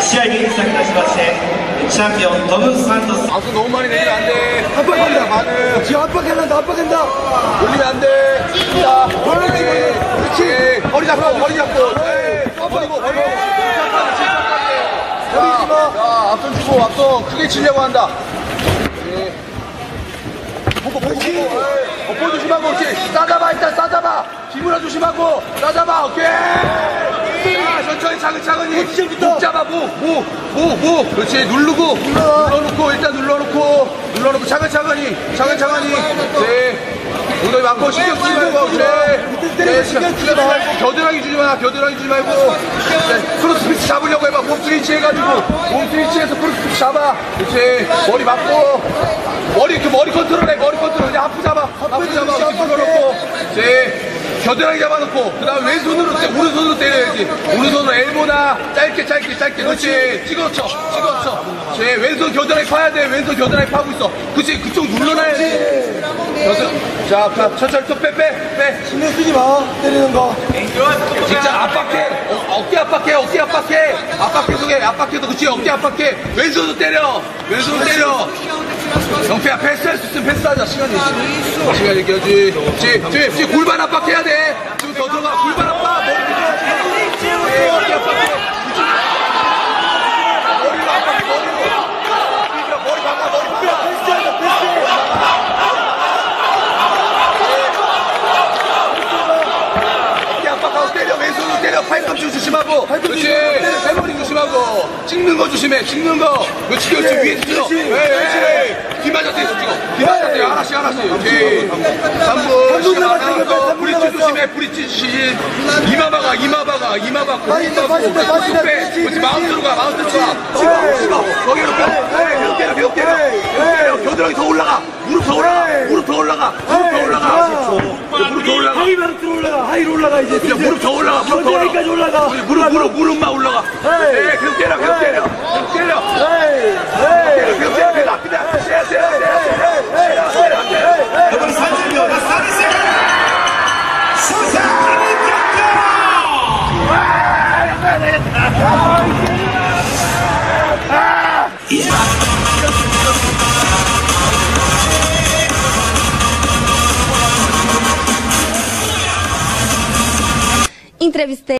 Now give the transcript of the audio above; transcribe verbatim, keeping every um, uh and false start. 試合に先立ちましてチャンピオントム・サントス。 아주 너무 많이 내리면 안 돼. 압박한다. 반응. 지금 압박한다. 압박한다. 올리면 안 돼. 자, 그렇지. 그렇지. 머리 잡고 머리 잡고. 버리고 버리고. 버리지 마. 야, 앞선 치고 앞선 크게 치려고 한다. 네. 보고 보고. 업보 조심하고. 그렇지. 따잡아 일단 따잡아. 김우라 조심하고. 따잡아. 오케이. 자, 천천히 차근차근히 목 잡아 목 목 목 목 그렇지 누르고 눌러. 눌러놓고 일단 눌러놓고 눌러놓고 차근차근히 차근차근히 네 엉덩이 맞고 신경 쓰지 말고 그래 그래 신경 쓰지 말고 겨드랑이 주지 마 겨드랑이 주지 말고 네. 크로스피치 잡으려고 해봐 몸 스위치 해가지고 몸 스위치해서 크로스피치 잡아 그렇지 머리 맞고 머리 그 머리 컨트롤해 머리 컨트롤 그냥 앞으로 잡아 앞으로 잡아 눌러놓고 네 겨드랑이 잡아놓고 그 다음 왼손으로 오른손으로 때려야지 오른손으로 엘보나 짧게 짧게 짧게 그렇지 찍어쳐 찍어쳐 제 왼손 겨드랑이 파야 돼 왼손 겨드랑이 파고 있어 그렇지 그쪽 눌러놔야 돼 자 천천히 또 빼 빼 빼 신경 쓰지 마 때리는 거 진짜 압박해 어, 어깨 압박해 어깨 압박해 압박해도 해 압박해도 그렇지 어깨 압박해 왼손으로 때려 왼손으로 때려 영태야 패스할 수 있으면 패스하자 시간이 있어 시간이 있겠지 지금 골반 압박해야 돼 지금 더 들어가 골반 압박 머리 머리 압박해 머리로 압박해 머리로 머리 박아 머리 박아 패스하자 패스 어깨 압박하고 때려 왼손으로 때려 팔꿈치 조심하고 그렇지 팔머리 조심하고 찍는 거 조심해 찍는 거 그렇지 그렇지 위에 찍어 뒤맞았대요 찍어 뒤맞았대요 하나씩 하나씩 오케이 삼 분 쉬어가면서 브릿지 조심해 브릿지 조심 이마 박아 이마 박아 이마 박고 쭉 빼 그렇지 마운트로 가 마운트로 가 찍어 찍어 거기로 빼 계속 때려 계속 때려 겨드랑이 더 올라가 무릎 더 올라가 무릎 더 올라가 무릎 더 올라가 무릎 더 올라가 하이 바로 올라가 하이로 올라가 이제 무릎 더 올라가 무릎 더 올라가 무릎 무릎 무릎만 올라가 네 계속 때려 계속 때려 계속 때려 계속 때려 계속 때려 Entrevistei